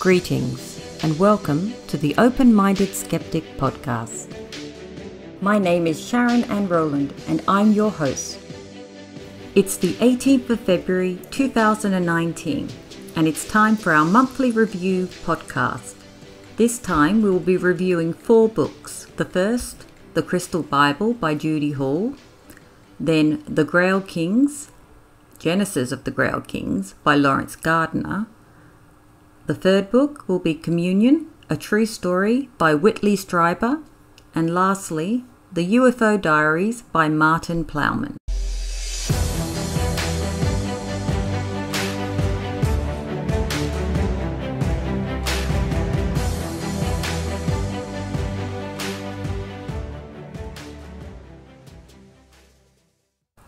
Greetings and welcome to the Open-Minded Skeptic Podcast. My name is Sharon Ann Rowland and I'm your host. It's the 18th of February 2019 and it's time for our monthly review podcast. This time we will be reviewing four books. The first, The Crystal Bible by Judy Hall, then The Grail Kings, Genesis of the Grail Kings by Lawrence Gardner. The third book will be Communion: A True Story by Whitley Strieber, and lastly, The UFO Diaries by Martin Plowman.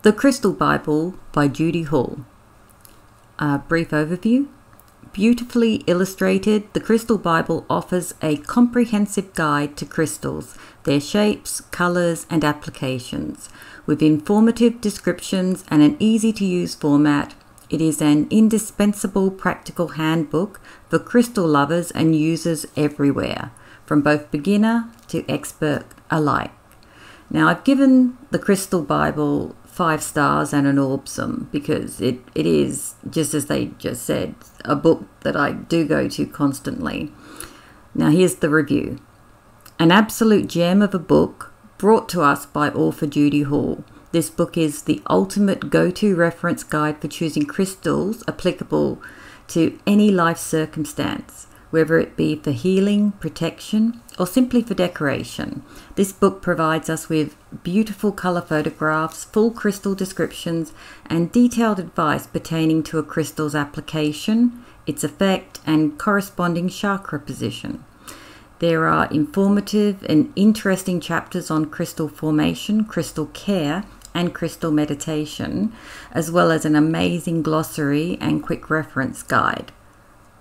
The Crystal Bible by Judy Hall. A brief overview. Beautifully illustrated, the Crystal Bible offers a comprehensive guide to crystals, their shapes, colors, and applications. With informative descriptions and an easy-to-use format, it is an indispensable practical handbook for crystal lovers and users everywhere, from both beginner to expert alike. Now, I've given the Crystal Bible 5 stars and an orbsum because it is, just as they just said, a book that I do go to constantly. Now here's the review. An absolute gem of a book brought to us by author Judy Hall. This book is the ultimate go-to reference guide for choosing crystals applicable to any life circumstance, whether it be for healing, protection, or simply for decoration. This book provides us with beautiful color photographs, full crystal descriptions, and detailed advice pertaining to a crystal's application, its effect, and corresponding chakra position. There are informative and interesting chapters on crystal formation, crystal care, and crystal meditation, as well as an amazing glossary and quick reference guide.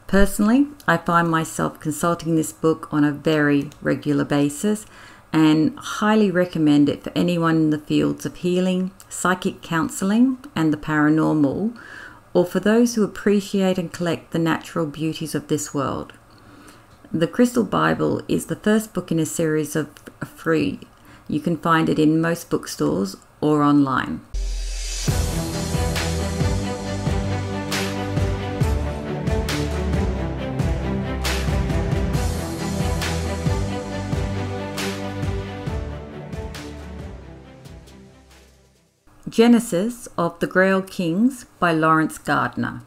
Personally, I find myself consulting this book on a very regular basis and highly recommend it for anyone in the fields of healing, psychic counseling, and the paranormal, or for those who appreciate and collect the natural beauties of this world. The Crystal Bible is the first book in a series of three. You can find it in most bookstores or online. Genesis of the Grail Kings by Lawrence Gardner.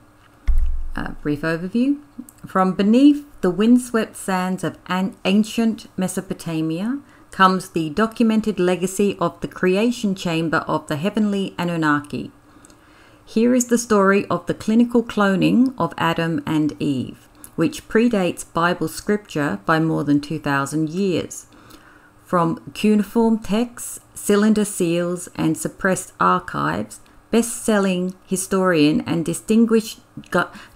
A brief overview. From beneath the windswept sands of ancient Mesopotamia comes the documented legacy of the creation chamber of the heavenly Anunnaki. Here is the story of the clinical cloning of Adam and Eve, which predates Bible scripture by more than 2,000 years. From cuneiform texts, cylinder seals, and suppressed archives, best-selling historian and distinguished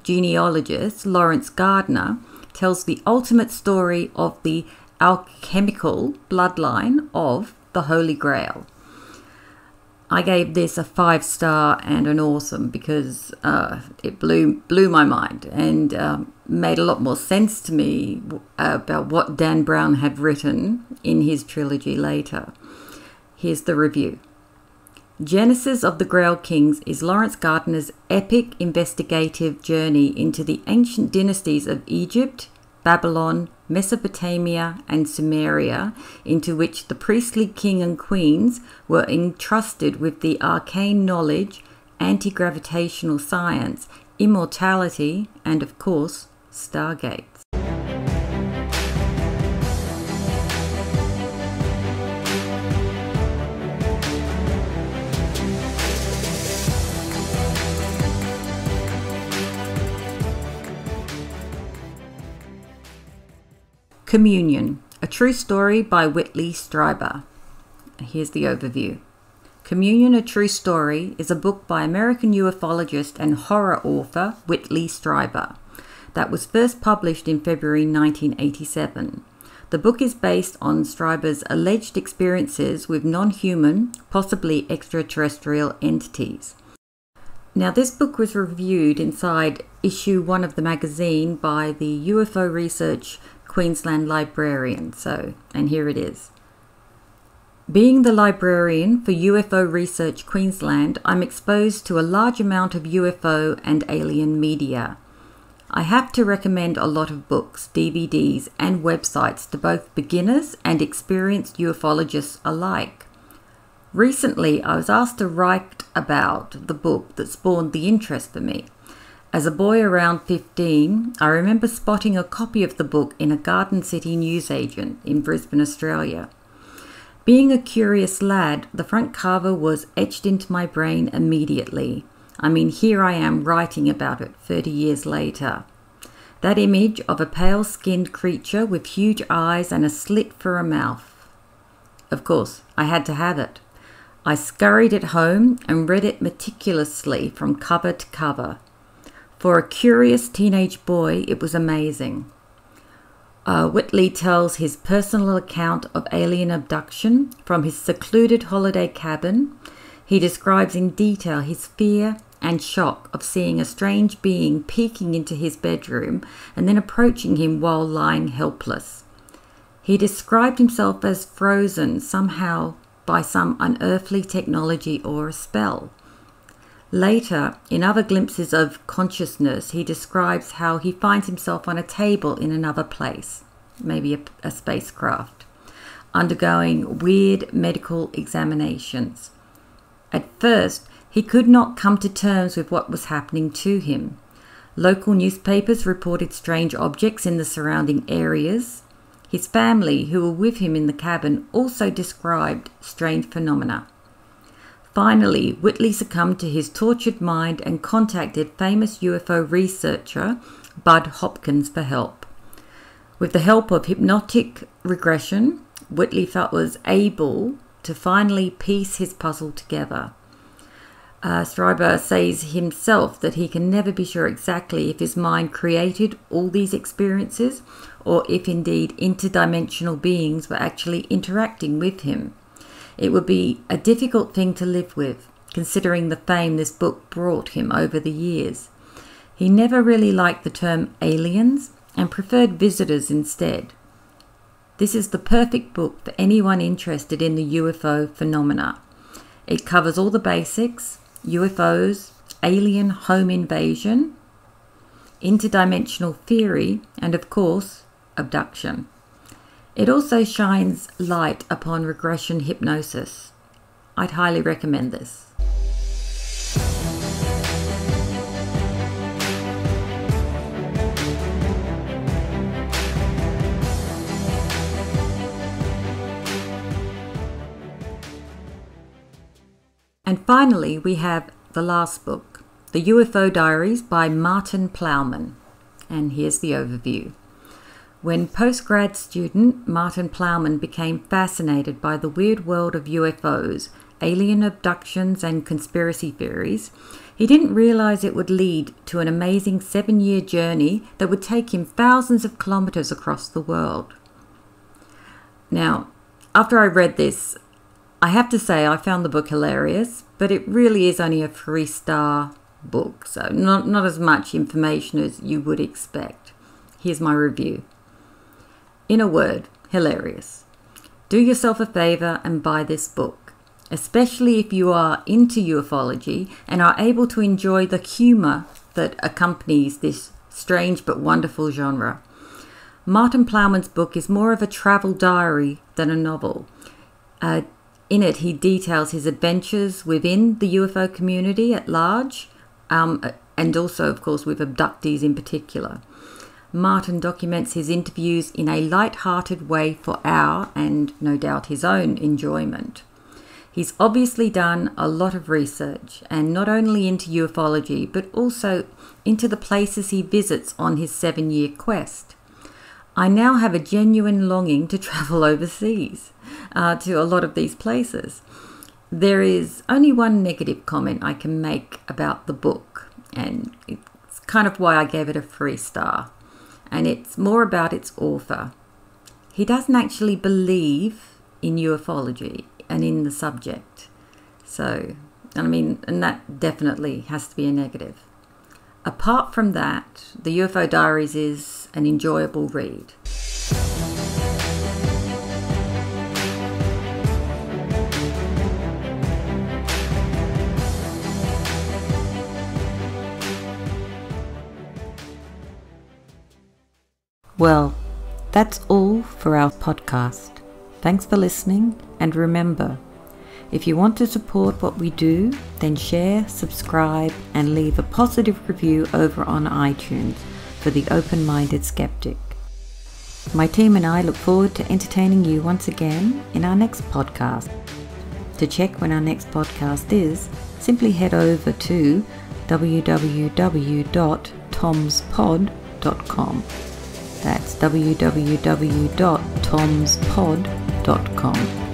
genealogist Lawrence Gardner tells the ultimate story of the alchemical bloodline of the Holy Grail. I gave this a 5 star and an awesome because it blew my mind and made a lot more sense to me about what Dan Brown had written in his trilogy later. Here's the review. Genesis of the Grail Kings is Lawrence Gardner's epic investigative journey into the ancient dynasties of Egypt, Babylon, Mesopotamia, and Sumeria, into which the priestly king and queens were entrusted with the arcane knowledge, anti-gravitational science, immortality, and of course, Stargate. Communion: A True Story by Whitley Strieber. Here's the overview. Communion: A True Story is a book by American ufologist and horror author Whitley Strieber that was first published in February 1987. The book is based on Strieber's alleged experiences with non-human, possibly extraterrestrial entities. Now, this book was reviewed inside issue 1 of the magazine by the UFO Research Queensland librarian. And here it is. Being the librarian for UFO Research Queensland, I'm exposed to a large amount of UFO and alien media. I have to recommend a lot of books, DVDs and websites to both beginners and experienced ufologists alike. Recently, I was asked to write about the book that spawned the interest for me. As a boy around 15, I remember spotting a copy of the book in a Garden City newsagent in Brisbane, Australia. Being a curious lad, the front cover was etched into my brain immediately. I mean, here I am writing about it 30 years later. That image of a pale-skinned creature with huge eyes and a slit for a mouth. Of course, I had to have it. I scurried it home and read it meticulously from cover to cover. For a curious teenage boy, it was amazing. Whitley tells his personal account of alien abduction from his secluded holiday cabin. He describes in detail his fear and shock of seeing a strange being peeking into his bedroom and then approaching him while lying helpless. He described himself as frozen somehow by some unearthly technology or a spell. Later, in other glimpses of consciousness, he describes how he finds himself on a table in another place, maybe a spacecraft, undergoing weird medical examinations. At first, he could not come to terms with what was happening to him. Local newspapers reported strange objects in the surrounding areas. His family, who were with him in the cabin, also described strange phenomena. Finally, Whitley succumbed to his tortured mind and contacted famous UFO researcher Bud Hopkins for help. With the help of hypnotic regression, Whitley was able to finally piece his puzzle together. Strieber says himself that he can never be sure exactly if his mind created all these experiences or if indeed interdimensional beings were actually interacting with him. It would be a difficult thing to live with, considering the fame this book brought him over the years. He never really liked the term aliens and preferred visitors instead. This is the perfect book for anyone interested in the UFO phenomena. It covers all the basics: UFOs, alien home invasion, interdimensional theory, and of course, abduction. It also shines light upon regression hypnosis. I'd highly recommend this. And finally, we have the last book, The UFO Diaries by Martin Plowman. And here's the overview. When postgrad student Martin Plowman became fascinated by the weird world of UFOs, alien abductions and conspiracy theories, he didn't realize it would lead to an amazing 7-year journey that would take him thousands of kilometers across the world. Now, after I read this, I have to say I found the book hilarious, but it really is only a 3-star book, so not as much information as you would expect. Here's my review. In a word, hilarious. Do yourself a favour and buy this book, especially if you are into ufology and are able to enjoy the humour that accompanies this strange but wonderful genre. Martin Plowman's book is more of a travel diary than a novel. In it, he details his adventures within the UFO community at large, and also, of course, with abductees in particular. Martin documents his interviews in a light-hearted way for our, and no doubt his own, enjoyment. He's obviously done a lot of research, and not only into ufology, but also into the places he visits on his 7-year quest. I now have a genuine longing to travel overseas, to a lot of these places. There is only one negative comment I can make about the book, and it's kind of why I gave it a 3-star. And it's more about its author. He doesn't actually believe in ufology and in the subject. So, and that definitely has to be a negative. Apart from that, The UFO Diaries is an enjoyable read. Well, that's all for our podcast. Thanks for listening, and remember, if you want to support what we do, then share, subscribe, and leave a positive review over on iTunes for the Open-Minded Skeptic. My team and I look forward to entertaining you once again in our next podcast. To check when our next podcast is, simply head over to www.tomspod.com. That's www.tomspod.com.